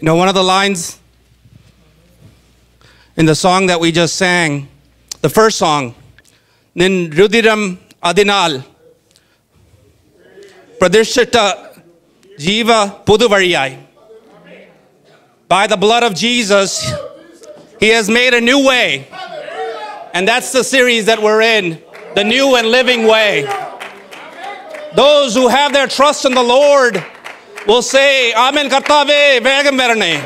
You know, one of the lines in the song that we just sang, the first song, Nin Rudiram Adinal, Pradhirshita Jiva Puduvari. By the blood of Jesus, He has made a new way. And that's the series that we're in, the new and living way. Those who have their trust in the Lord will say, Amen Kartave, Vagam Verane.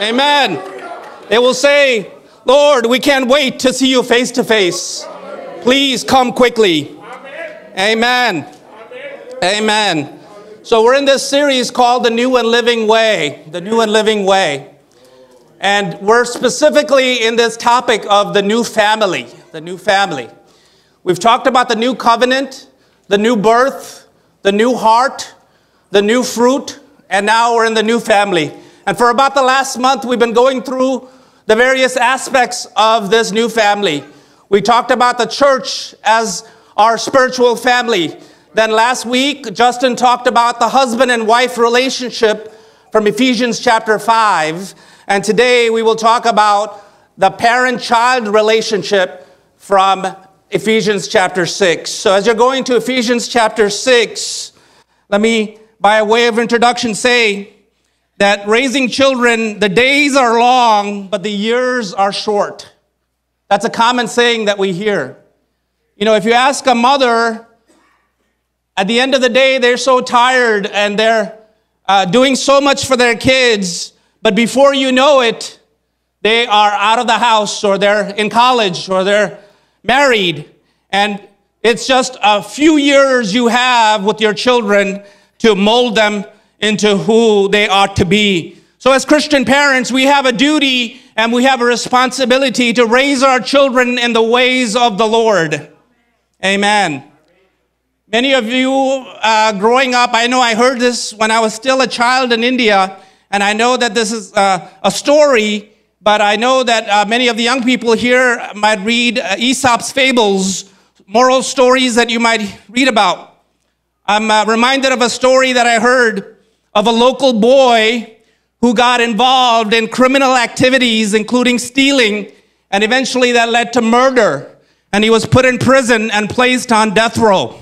Amen. They will say, Lord, we can't wait to see you face to face. Please come quickly. Amen. Amen. So we're in this series called The New and Living Way. The New and Living Way. And we're specifically in this topic of the new family. The new family. We've talked about the new covenant, the new birth, the new heart, the new fruit, and now we're in the new family. And for about the last month, we've been going through the various aspects of this new family. We talked about the church as our spiritual family. Then last week, Justin talked about the husband and wife relationship from Ephesians chapter 5. And today we will talk about the parent-child relationship from Ephesians chapter 6. So as you're going to Ephesians chapter 6, let me, by way of introduction, say that raising children, the days are long, but the years are short. That's a common saying that we hear. You know, if you ask a mother, at the end of the day, they're so tired and they're doing so much for their kids, but before you know it, they are out of the house or they're in college or they're married. And it's just a few years you have with your children to mold them into who they ought to be. So as Christian parents, we have a duty and we have a responsibility to raise our children in the ways of the Lord. Amen. Many of you growing up, I know I heard this when I was still a child in India, and I know that this is a story, but I know that many of the young people here might read Aesop's fables, moral stories that you might read about. I'm reminded of a story that I heard of a local boy who got involved in criminal activities, including stealing, and eventually that led to murder. And he was put in prison and placed on death row,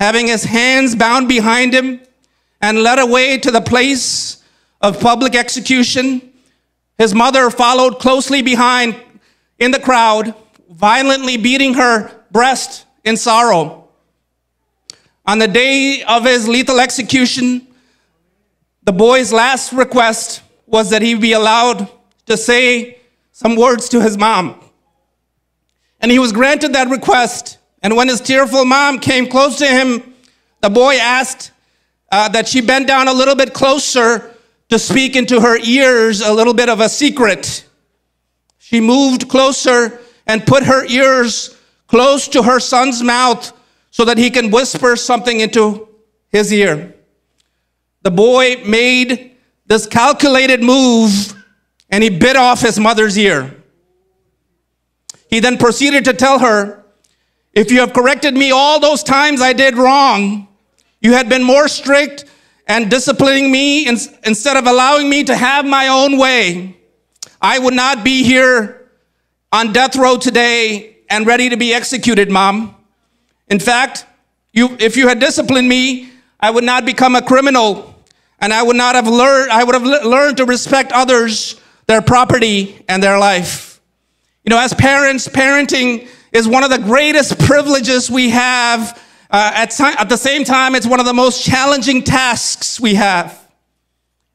having his hands bound behind him and led away to the place of public execution. His mother followed closely behind in the crowd, violently beating her breast in sorrow. On the day of his lethal execution, the boy's last request was that he be allowed to say some words to his mom. And he was granted that request. And when his tearful mom came close to him, the boy asked that she bend down a little bit closer to speak into her ears a little bit of a secret. She moved closer and put her ears close to her son's mouth so that he can whisper something into his ear. The boy made this calculated move and he bit off his mother's ear. He then proceeded to tell her, if you have corrected me all those times I did wrong, you had been more strict and disciplining me instead of allowing me to have my own way, I would not be here on death row today and ready to be executed, Mom. In fact, if you had disciplined me, I would not become a criminal, and I would have learned to respect others, their property, and their life. You know, as parents, parenting is one of the greatest privileges we have. At the same time, it's one of the most challenging tasks we have.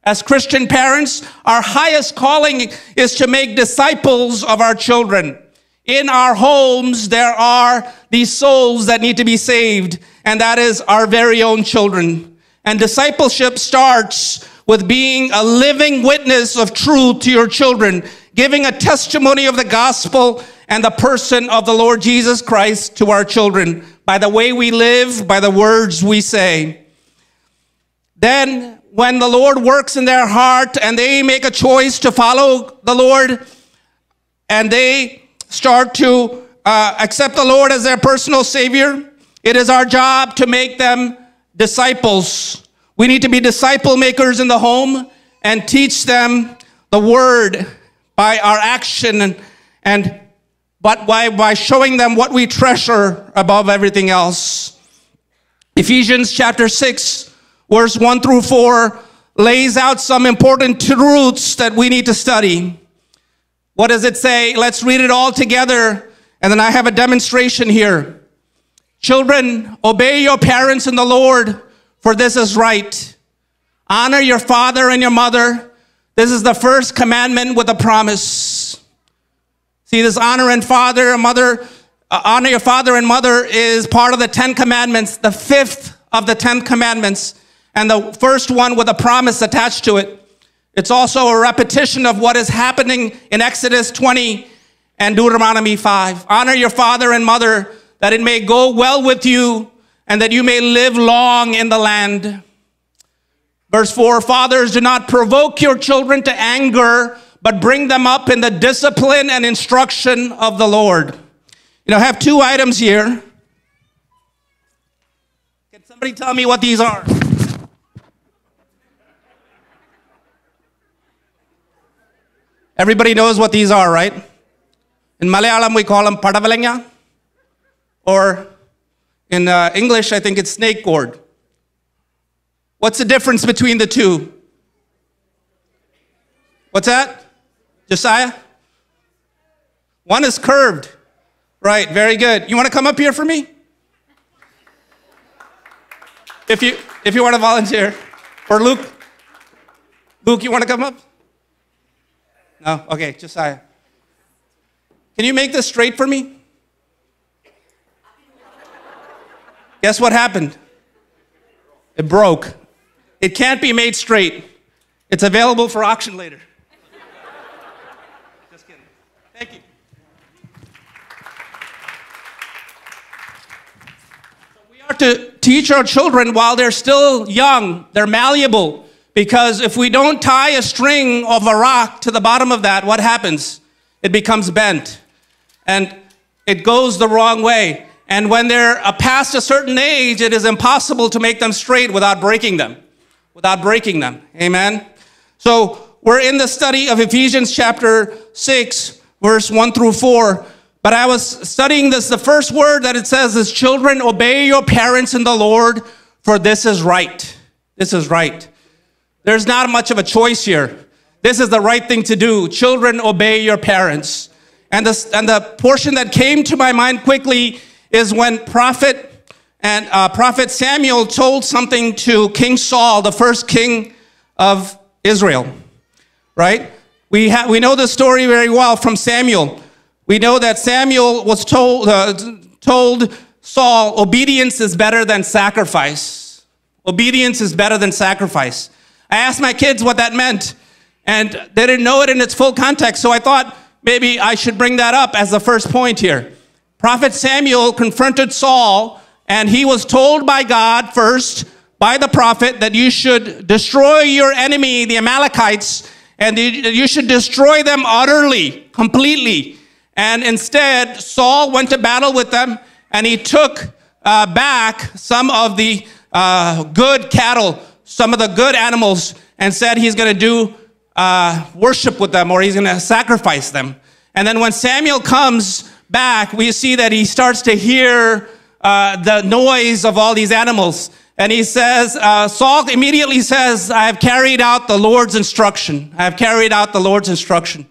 As Christian parents, our highest calling is to make disciples of our children. In our homes, there are these souls that need to be saved, and that is our very own children. And discipleship starts with being a living witness of truth to your children, giving a testimony of the gospel and the person of the Lord Jesus Christ to our children by the way we live, by the words we say. Then, when the Lord works in their heart and they make a choice to follow the Lord, and they start to accept the Lord as their personal Savior, it is our job to make them disciples. We need to be disciple makers in the home, and teach them the word by our action but by showing them what we treasure above everything else. Ephesians chapter 6, verse 1 through 4 lays out some important truths that we need to study. What does it say? Let's read it all together, and then I have a demonstration here. Children, obey your parents in the Lord, for this is right. Honor your father and your mother. This is the first commandment with a promise. See, this honor your father and mother is part of the 10 commandments, the fifth of the 10 commandments, and the first one with a promise attached to it. It's also a repetition of what is happening in Exodus 20 and Deuteronomy 5. Honor your father and mother, that it may go well with you and that you may live long in the land. Verse 4, fathers, do not provoke your children to anger, but bring them up in the discipline and instruction of the Lord. You know, I have two items here. Can somebody tell me what these are? Everybody knows what these are, right? In Malayalam, we call them padavalanga. Or in English, I think it's snake gourd. What's the difference between the two? What's that, Josiah? One is curved. Right, very good. You want to come up here for me? If you want to volunteer. Or Luke. Luke, you want to come up? No? Okay, Josiah. Can you make this straight for me? Guess what happened? It broke. It can't be made straight. It's available for auction later. Just kidding. Thank you. So we are to teach our children while they're still young. They're malleable. Because if we don't tie a string of a rock to the bottom of that, what happens? It becomes bent. And it goes the wrong way. And when they're past a certain age, it is impossible to make them straight without breaking them. Without breaking them. Amen? So we're in the study of Ephesians chapter 6, verse 1 through 4. But I was studying this. The first word that it says is, children, obey your parents in the Lord, for this is right. This is right. There's not much of a choice here. This is the right thing to do. Children, obey your parents. And the portion that came to my mind quickly is when Prophet Samuel told something to King Saul, the first king of Israel, right? We know the story very well from Samuel. We know that Samuel was told Saul, obedience is better than sacrifice. Obedience is better than sacrifice. I asked my kids what that meant, and they didn't know it in its full context, so I thought maybe I should bring that up as the first point here. Prophet Samuel confronted Saul, and he was told by God first, by the prophet, that you should destroy your enemy, the Amalekites, and you should destroy them utterly, completely. And instead, Saul went to battle with them, and he took back some of the good cattle, some of the good animals, and said he's going to do worship with them, or he's going to sacrifice them. And then when Samuel comes back, we see that he starts to hear the noise of all these animals. And he says, Saul immediately says, I have carried out the Lord's instruction. I have carried out the Lord's instruction.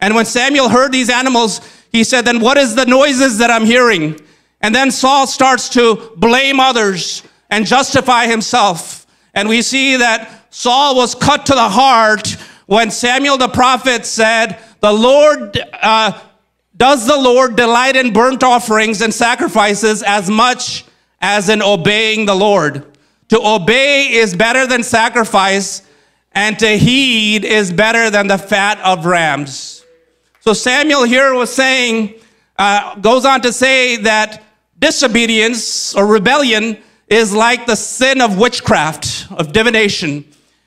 And when Samuel heard these animals, he said, then what is the noises that I'm hearing? And then Saul starts to blame others and justify himself. And we see that Saul was cut to the heart when Samuel the prophet said, does the Lord delight in burnt offerings and sacrifices as much as in obeying the Lord? To obey is better than sacrifice, and to heed is better than the fat of rams. So Samuel here was saying, goes on to say that disobedience or rebellion is like the sin of witchcraft, of divination.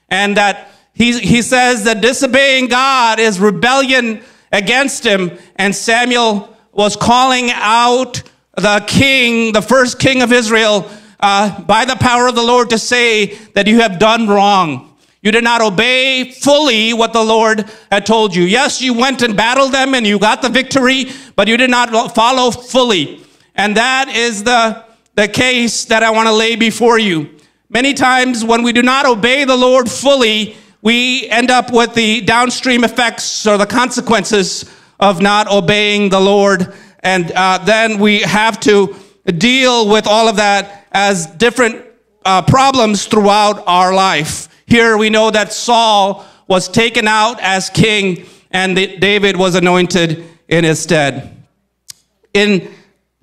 And that he says that disobeying God is rebellion against him. And Samuel was calling out the king, the first king of Israel, by the power of the Lord to say that you have done wrong. You did not obey fully what the Lord had told you. Yes, you went and battled them and you got the victory, but you did not follow fully. And that is the case that I want to lay before you. Many times when we do not obey the Lord fully, we end up with the downstream effects or the consequences of not obeying the Lord. And then we have to deal with all of that as different problems throughout our life. Here we know that Saul was taken out as king and that David was anointed in his stead. In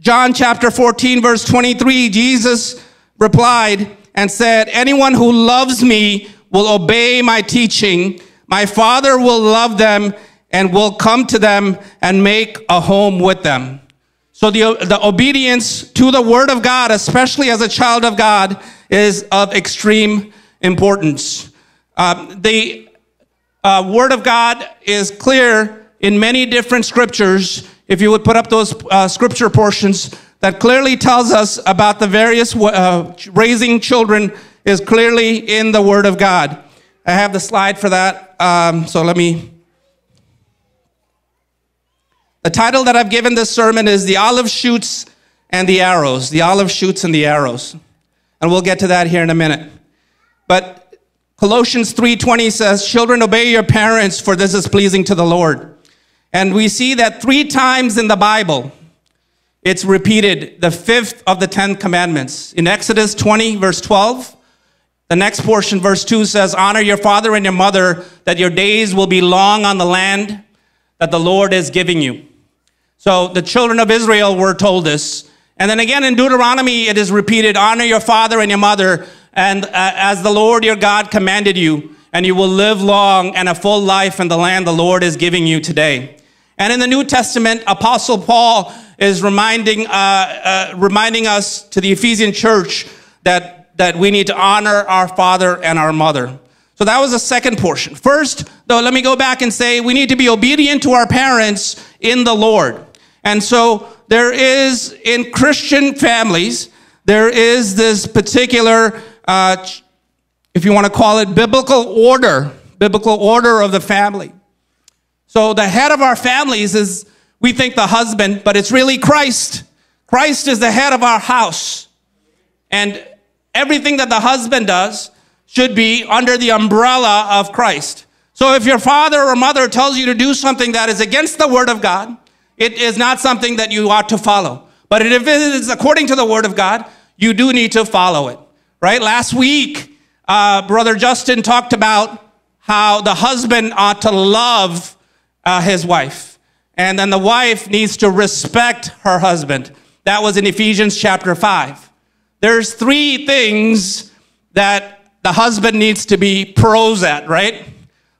John chapter 14, verse 23, Jesus replied and said, "Anyone who loves me will obey my teaching. My Father will love them and will come to them and make a home with them." So the obedience to the word of God, especially as a child of God, is of extreme importance. The word of God is clear in many different scriptures. If you would put up those scripture portions that clearly tells us about the various raising children is clearly in the word of God. I have the slide for that. The title that I've given this sermon is The Olive Shoots and the Arrows. The Olive Shoots and the Arrows. And we'll get to that here in a minute. But Colossians 3:20 says, "Children, obey your parents, for this is pleasing to the Lord." And we see that 3 times in the Bible, it's repeated, the 5th of the 10 commandments. In Exodus 20, verse 12, the next portion, verse 2 says, "Honor your father and your mother, that your days will be long on the land that the Lord is giving you." So the children of Israel were told this. And then again in Deuteronomy, it is repeated, "Honor your father and your mother, and as the Lord your God commanded you, and you will live long and a full life in the land the Lord is giving you today." And in the New Testament, Apostle Paul is reminding us to the Ephesian church that we need to honor our father and our mother. So that was the second portion. First, though, let me go back and say we need to be obedient to our parents in the Lord. And so there is, in Christian families, there is this particular, if you want to call it, biblical order of the family. So the head of our families is, we think, the husband, but it's really Christ. Christ is the head of our house. And everything that the husband does should be under the umbrella of Christ. So if your father or mother tells you to do something that is against the word of God, it is not something that you ought to follow. But if it is according to the word of God, you do need to follow it, right? Last week, Brother Justin talked about how the husband ought to love his wife. And then the wife needs to respect her husband. That was in Ephesians chapter 5. There's 3 things that the husband needs to be pros at, right?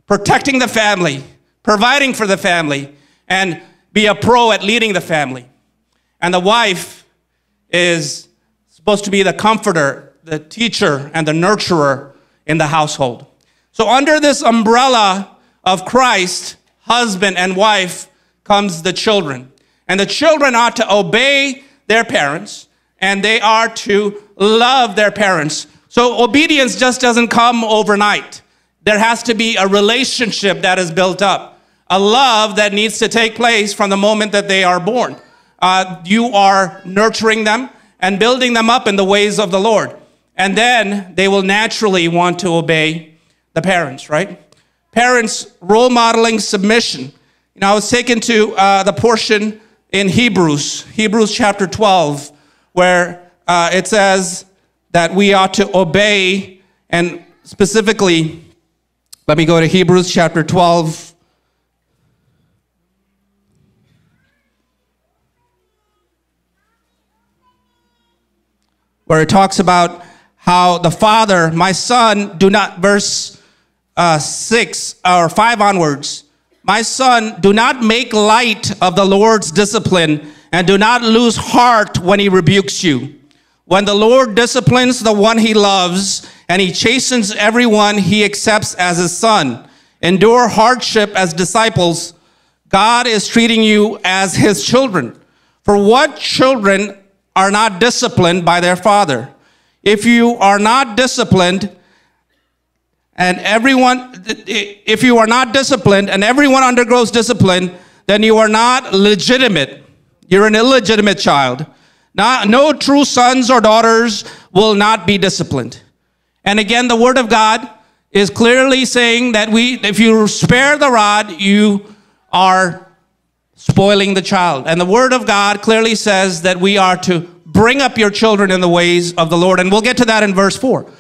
Protecting the family, providing for the family, and be a pro at leading the family. And the wife is supposed to be the comforter, the teacher, and the nurturer in the household. So under this umbrella of Christ, husband and wife, comes the children. And the children ought to obey their parents, and they are to love their parents. So obedience just doesn't come overnight. There has to be a relationship that is built up, a love that needs to take place from the moment that they are born. You are nurturing them and building them up in the ways of the Lord. And then they will naturally want to obey the parents, right? Parents role modeling submission. You know, I was taken to the portion in Hebrews chapter 12, where it says that we ought to obey, and specifically, let me go to Hebrews chapter 12. Where it talks about how the father, "My son, do not," verse 6 or 5 onwards, "My son, do not make light of the Lord's discipline, and do not lose heart when he rebukes you. When the Lord disciplines the one he loves, and he chastens everyone he accepts as his son. Endure hardship as disciples. God is treating you as his children. For what children are not disciplined by their father? If you are not disciplined and everyone, if you are not disciplined, and everyone undergoes discipline, then you are not legitimate. You're an illegitimate child. No true sons or daughters will not be disciplined. And again, the word of God is clearly saying that if you spare the rod, you are spoiling the child. And the word of God clearly says that we are to bring up your children in the ways of the Lord. And we'll get to that in verse 4.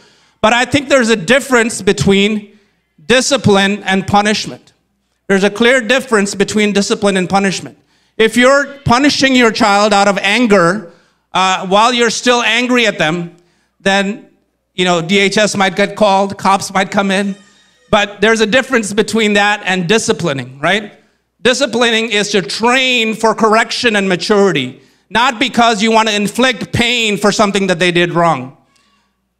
But I think there's a difference between discipline and punishment. There's a clear difference between discipline and punishment. If you're punishing your child out of anger while you're still angry at them, then, you know, DHS might get called, cops might come in. But there's a difference between that and disciplining, right? Disciplining is to train for correction and maturity, not because you want to inflict pain for something that they did wrong.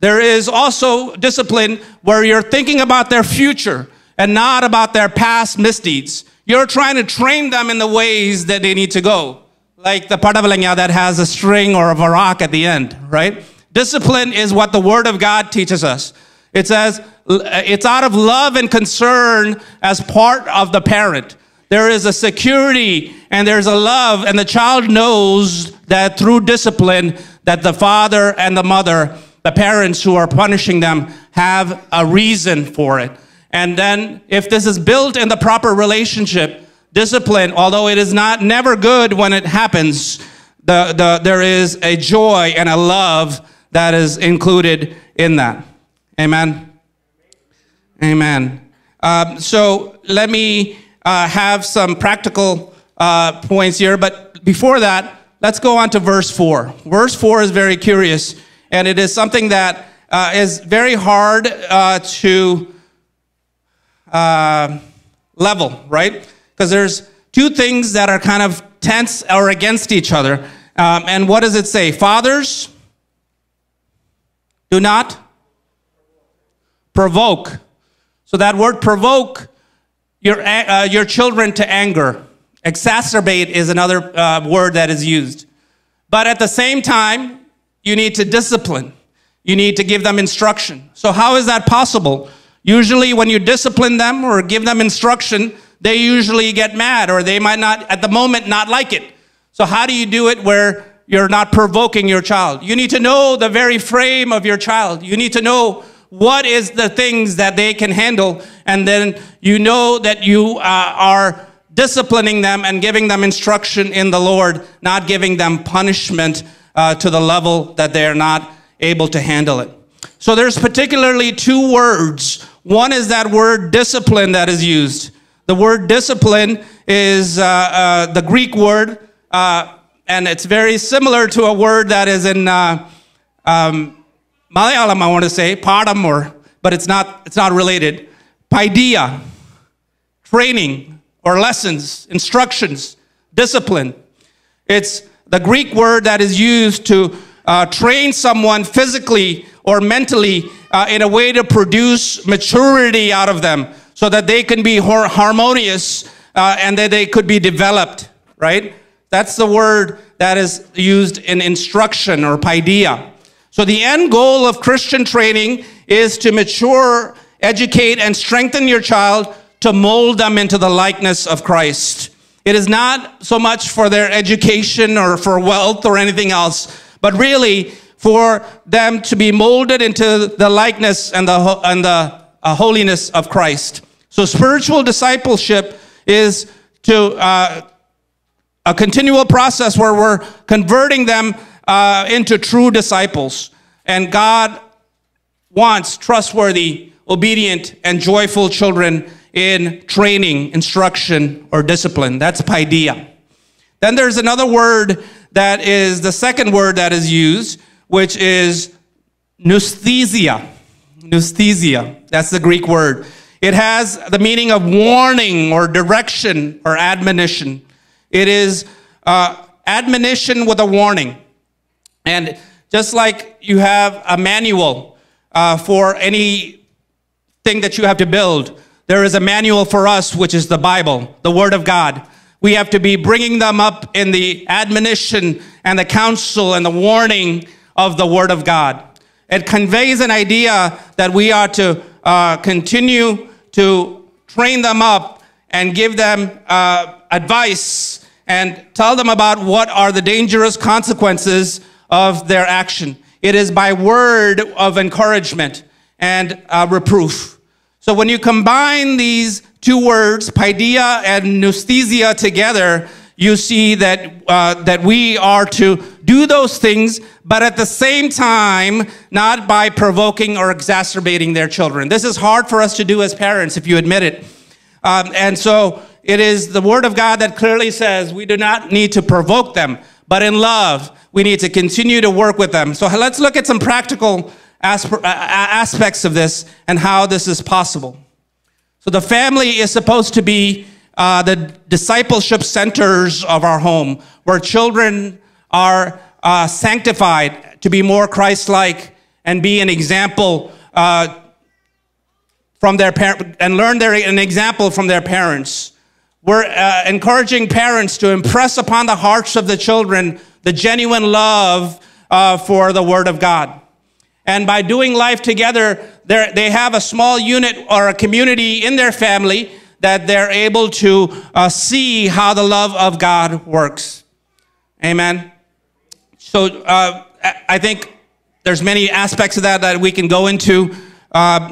There is also discipline where you're thinking about their future and not about their past misdeeds. You're trying to train them in the ways that they need to go, like the padavalanga that has a string or a rock at the end, right? Discipline is what the Word of God teaches us. It says it's out of love and concern as part of the parent. There is a security and there's a love, and the child knows that through discipline that the father and the mother, the parents who are punishing them, have a reason for it. And then if this is built in the proper relationship, discipline, although it is never good when it happens, there is a joy and a love that is included in that. Amen. Amen. So let me have some practical points here. But before that, let's go on to verse 4. Verse 4 is very curious, and it is something that is very hard to... level, right? Because there's two things that are kind of tense or against each other. And what does it say? Fathers, do not provoke. So that word provoke your children to anger. Exacerbate is another word that is used. But at the same time, you need to discipline. You need to give them instruction. So how is that possible? Usually when you discipline them or give them instruction, they usually get mad, or they might not, at the moment, not like it. So how do you do it where you're not provoking your child? You need to know the very frame of your child. You need to know what is the things that they can handle, and then you know that you are disciplining them and giving them instruction in the Lord, not giving them punishment to the level that they are not able to handle it. So there's particularly two words. One is that word discipline that is used. The word discipline is the Greek word, and it's very similar to a word that is in Malayalam, I want to say, padam, but it's not related. Paideia, training or lessons, instructions, discipline. It's the Greek word that is used to train someone physically or mentally in a way to produce maturity out of them so that they can be harmonious and that they could be developed, right? That's the word that is used in instruction, or paideia. So the end goal of Christian training is to mature, educate, and strengthen your child to mold them into the likeness of Christ. It is not so much for their education or for wealth or anything else, but really for them to be molded into the likeness and the holiness of Christ. So spiritual discipleship is a continual process where we're converting them into true disciples. And God wants trustworthy, obedient, and joyful children in training, instruction, or discipline. That's paideia. Then there's another word that is the second word that is used, which is nouthesia. Nouthesia, that's the Greek word. It has the meaning of warning or direction or admonition. It is admonition with a warning. And just like you have a manual for anything that you have to build, there is a manual for us, which is the Bible, the Word of God. We have to be bringing them up in the admonition and the counsel and the warning of the Word of God. It conveys an idea that we are to continue to train them up and give them advice and tell them about what are the dangerous consequences of their action. It is by word of encouragement and reproof. So when you combine these two words, paideia and nouthesia, together, you see that we are to do those things, but at the same time, not by provoking or exacerbating their children. This is hard for us to do as parents, if you admit it. And so it is the word of God that clearly says we do not need to provoke them, but in love, we need to continue to work with them. So let's look at some practical aspects of this and how this is possible. So the family is supposed to be the discipleship centers of our home, where children are sanctified to be more Christ-like and be an example from their parents and learn an example from their parents. We're encouraging parents to impress upon the hearts of the children the genuine love for the Word of God. And by doing life together, they have a small unit or a community in their family that they're able to see how the love of God works. Amen. So I think there's many aspects of that that we can go into.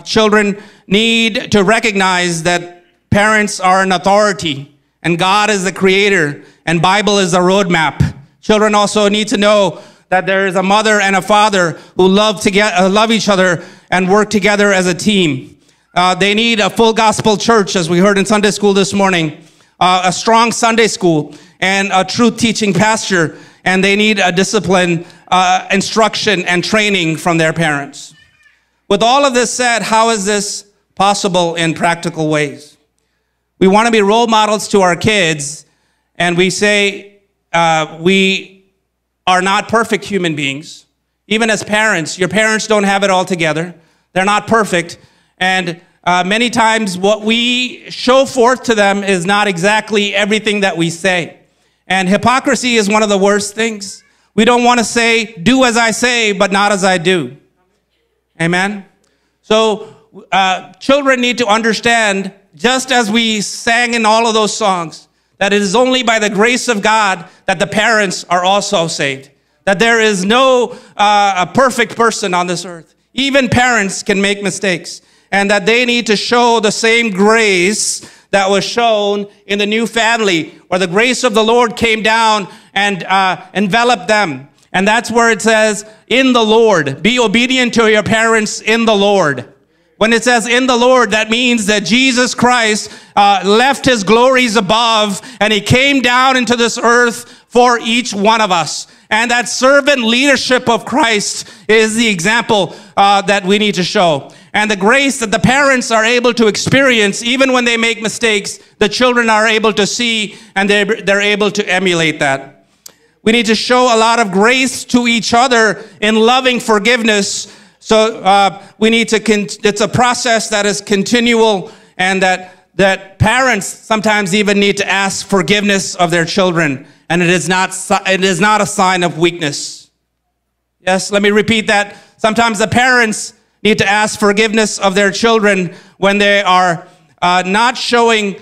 Children need to recognize that parents are an authority, and God is the creator, and Bible is the roadmap. Children also need to know that there is a mother and a father who love each other and work together as a team. They need a full gospel church, as we heard in Sunday school this morning, a strong Sunday school, and a truth-teaching pastor, and they need a discipline, instruction, and training from their parents. With all of this said, how is this possible in practical ways? We want to be role models to our kids, and we say we are not perfect human beings. Even as parents, your parents don't have it all together. They're not perfect. And many times what we show forth to them is not exactly everything that we say. And hypocrisy is one of the worst things. We don't want to say, do as I say, but not as I do. Amen? So children need to understand, just as we sang in all of those songs, that it is only by the grace of God that the parents are also saved. That there is no a perfect person on this earth. Even parents can make mistakes. And that they need to show the same grace that was shown in the new family, where the grace of the Lord came down and enveloped them. And that's where it says, in the Lord. Be obedient to your parents in the Lord. When it says in the Lord, that means that Jesus Christ left his glories above and he came down into this earth for each one of us. And that servant leadership of Christ is the example that we need to show. And the grace that the parents are able to experience, even when they make mistakes, the children are able to see, and they're able to emulate that. We need to show a lot of grace to each other in loving forgiveness. So we need to, it's a process that is continual, and that parents sometimes even need to ask forgiveness of their children. And it is not a sign of weakness. Yes, let me repeat that. Sometimes the parents need to ask forgiveness of their children when they are not showing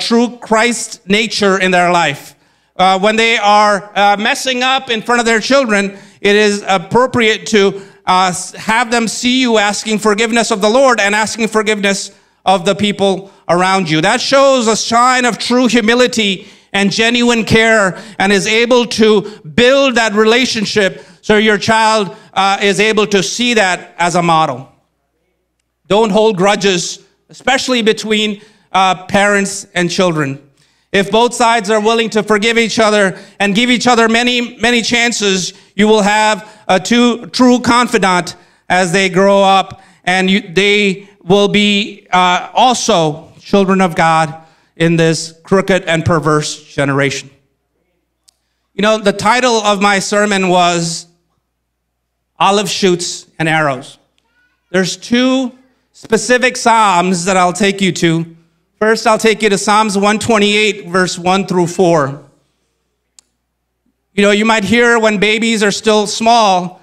true Christ nature in their life. When they are messing up in front of their children, it is appropriate to have them see you asking forgiveness of the Lord and asking forgiveness of the people around you. That shows a sign of true humility and genuine care, and is able to build that relationship so your child is able to see that as a model. Don't hold grudges, especially between parents and children. If both sides are willing to forgive each other and give each other many, many chances, you will have a true confidant as they grow up, and they will be also children of God in this crooked and perverse generation. You know, the title of my sermon was Olive Shoots and Arrows. There's two specific Psalms that I'll take you to. First, I'll take you to Psalms 128, verse 1 through 4. You know, you might hear when babies are still small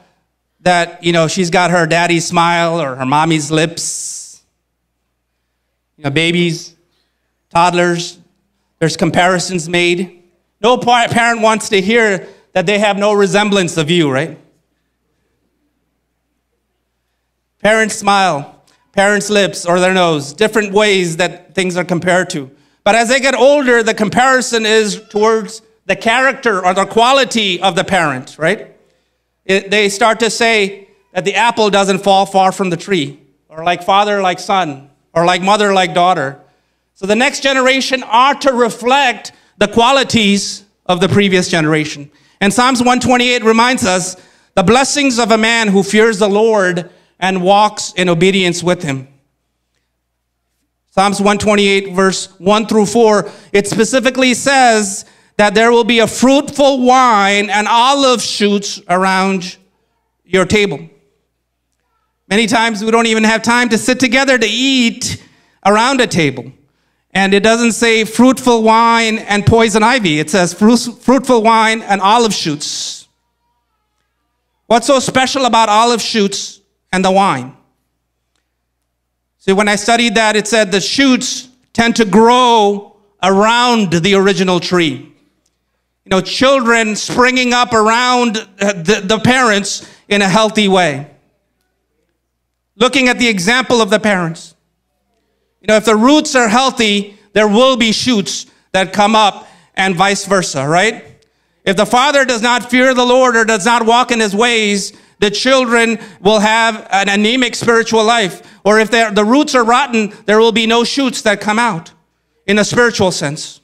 that, you know, she's got her daddy's smile or her mommy's lips. babies, toddlers. There's comparisons made. No parent wants to hear that they have no resemblance of you, right? Parents smile, parents' lips or their nose, different ways that things are compared to. But as they get older, the comparison is towards the character or the quality of the parent, right? They start to say that the apple doesn't fall far from the tree, or like father, like son, or like mother, like daughter. So the next generation ought to reflect the qualities of the previous generation. And Psalms 128 reminds us the blessings of a man who fears the Lord and walks in obedience with him. Psalms 128 verse 1 through 4, it specifically says that there will be a fruitful vine and olive shoots around your table. Many times we don't even have time to sit together to eat around a table. And it doesn't say fruitful vine and poison ivy. It says fruitful vine and olive shoots. What's so special about olive shoots and the wine? See, when I studied that, it said the shoots tend to grow around the original tree. You know, children springing up around the parents in a healthy way. Looking at the example of the parents. You know, if the roots are healthy, there will be shoots that come up and vice versa, right? If the father does not fear the Lord or does not walk in his ways, the children will have an anemic spiritual life. Or if the roots are rotten, there will be no shoots that come out in a spiritual sense.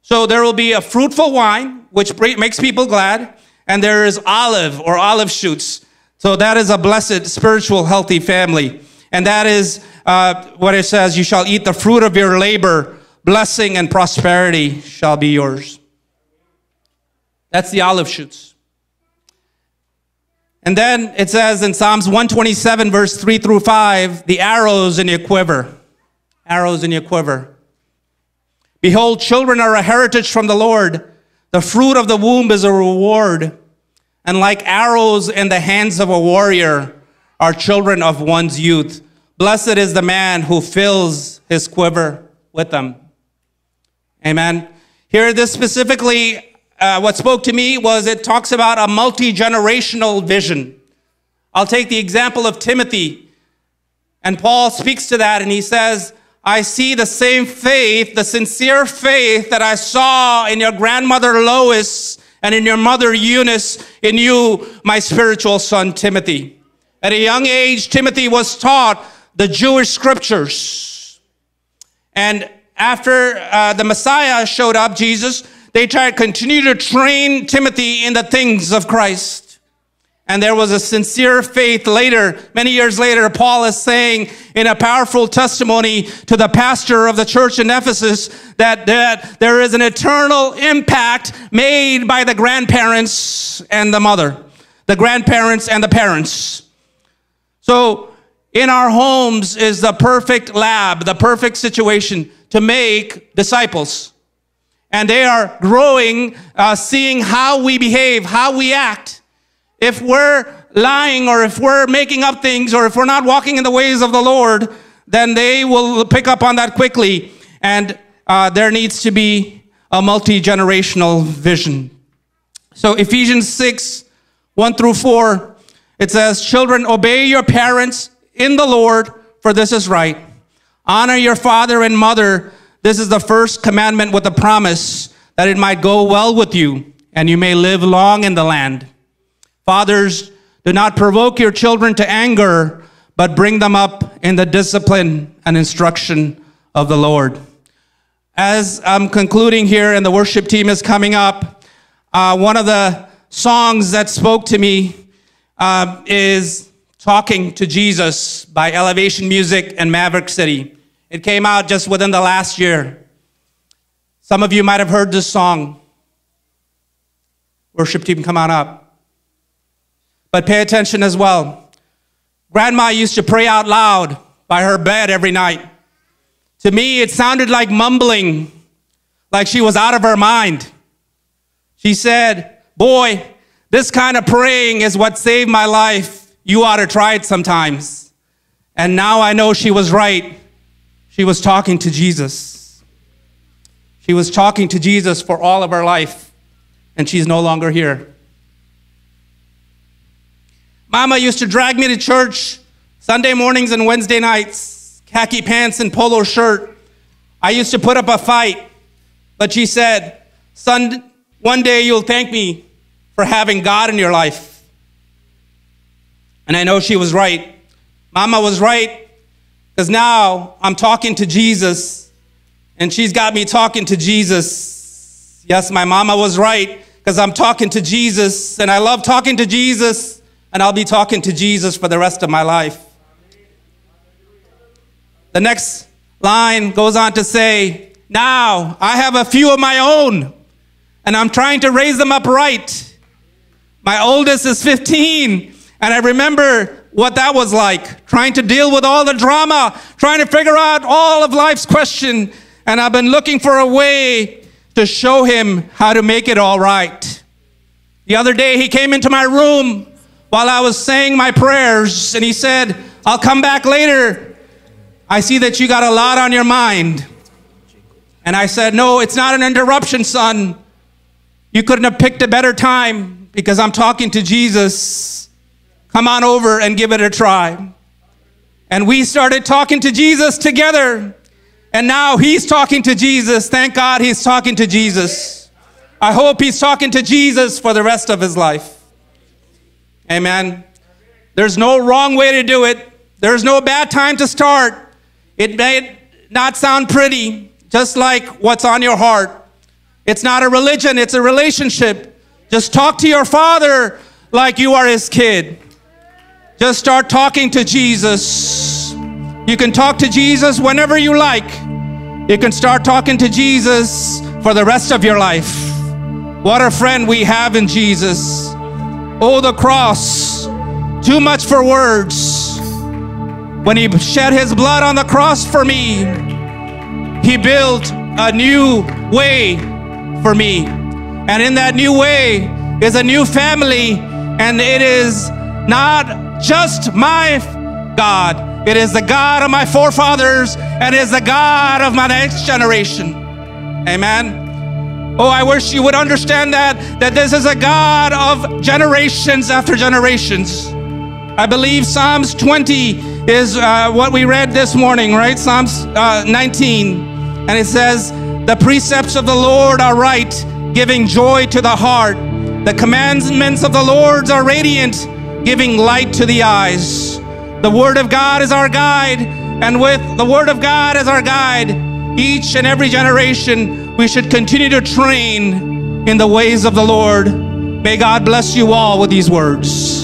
So there will be a fruitful vine, which makes people glad, and there is olive or olive shoots. So that is a blessed, spiritual, healthy family. And that is what it says, you shall eat the fruit of your labor, blessing and prosperity shall be yours. That's the olive shoots. And then it says in Psalms 127 verse 3 through 5, the arrows in your quiver. Arrows in your quiver. Behold, children are a heritage from the Lord. The fruit of the womb is a reward. And like arrows in the hands of a warrior are children of one's youth. Blessed is the man who fills his quiver with them. Amen. Here, this specifically, what spoke to me was it talks about a multi-generational vision. I'll take the example of Timothy. And Paul speaks to that and he says, I see the same faith, the sincere faith that I saw in your grandmother Lois and in your mother Eunice, in you, my spiritual son Timothy. At a young age, Timothy was taught the Jewish scriptures. And after the Messiah showed up, Jesus, they tried to continue to train Timothy in the things of Christ. And there was a sincere faith later, many years later, Paul is saying in a powerful testimony to the pastor of the church in Ephesus that there is an eternal impact made by the grandparents and the mother, the grandparents and the parents. So in our homes is the perfect lab, the perfect situation to make disciples. And they are growing, seeing how we behave, how we act. If we're lying or if we're making up things or if we're not walking in the ways of the Lord, then they will pick up on that quickly. And there needs to be a multi-generational vision. So Ephesians 6, 1 through 4. It says, children, obey your parents in the Lord, for this is right. Honor your father and mother. This is the first commandment with a promise that it might go well with you and you may live long in the land. Fathers, do not provoke your children to anger, but bring them up in the discipline and instruction of the Lord. As I'm concluding here and the worship team is coming up, one of the songs that spoke to me is Talking to Jesus by Elevation Music and Maverick City. It came out just within the last year. Some of you might have heard this song. Worship team, come on up. But pay attention as well. Grandma used to pray out loud by her bed every night. To me, it sounded like mumbling, like she was out of her mind. She said, boy, this kind of praying is what saved my life. You ought to try it sometimes. And now I know she was right. She was talking to Jesus. She was talking to Jesus for all of her life, and she's no longer here. Mama used to drag me to church Sunday mornings and Wednesday nights, khaki pants and polo shirt. I used to put up a fight, but she said, "Son, one day you'll thank me for having God in your life." And I know she was right. Mama was right, because now I'm talking to Jesus, and she's got me talking to Jesus. Yes, my mama was right, because I'm talking to Jesus, and I love talking to Jesus, and I'll be talking to Jesus for the rest of my life. The next line goes on to say, "Now I have a few of my own, and I'm trying to raise them up right. My oldest is 15, and I remember what that was like, trying to deal with all the drama, trying to figure out all of life's question, and I've been looking for a way to show him how to make it all right. The other day, he came into my room while I was saying my prayers, and he said, 'I'll come back later. I see that you got a lot on your mind.' And I said, 'No, it's not an interruption, son. You couldn't have picked a better time because I'm talking to Jesus. Come on over and give it a try.' And we started talking to Jesus together. And now he's talking to Jesus. Thank God he's talking to Jesus. I hope he's talking to Jesus for the rest of his life." Amen. There's no wrong way to do it. There's no bad time to start. It may not sound pretty, just like what's on your heart. It's not a religion, it's a relationship. Just talk to your Father like you are his kid. Just start talking to Jesus. You can talk to Jesus whenever you like. You can start talking to Jesus for the rest of your life. What a friend we have in Jesus. Oh, the cross, too much for words. When he shed his blood on the cross for me, he built a new way for me, and in that new way is a new family, and it is not just my God, it is the God of my forefathers, and it is the God of my next generation. Amen. Oh, I wish you would understand that this is a God of generations after generations. I believe Psalms 20 is what we read this morning, right? Psalms 19, and it says, "The precepts of the Lord are right, giving joy to the heart. The commandments of the Lord are radiant, giving light to the eyes." The Word of God is our guide, and with the Word of God as our guide, each and every generation, we should continue to train in the ways of the Lord. May God bless you all with these words.